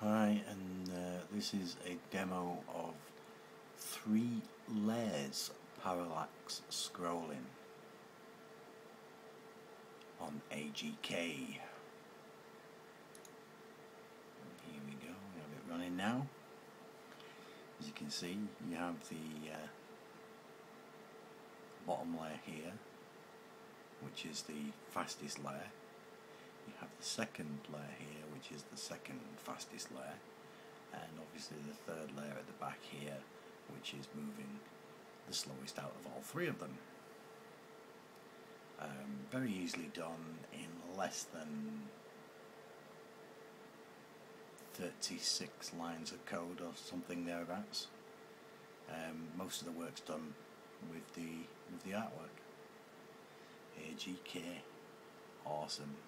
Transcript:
Hi, and this is a demo of 3 layers parallax scrolling on AGK. Here we go, we have it running now. As you can see, you have the bottom layer here, which is the fastest layer. You have the second layer here, which is the second fastest layer, and obviously the third layer at the back here, which is moving the slowest out of all 3 of them. Very easily done in less than 36 lines of code or something thereabouts. Most of the work's done with the artwork. AGK, awesome.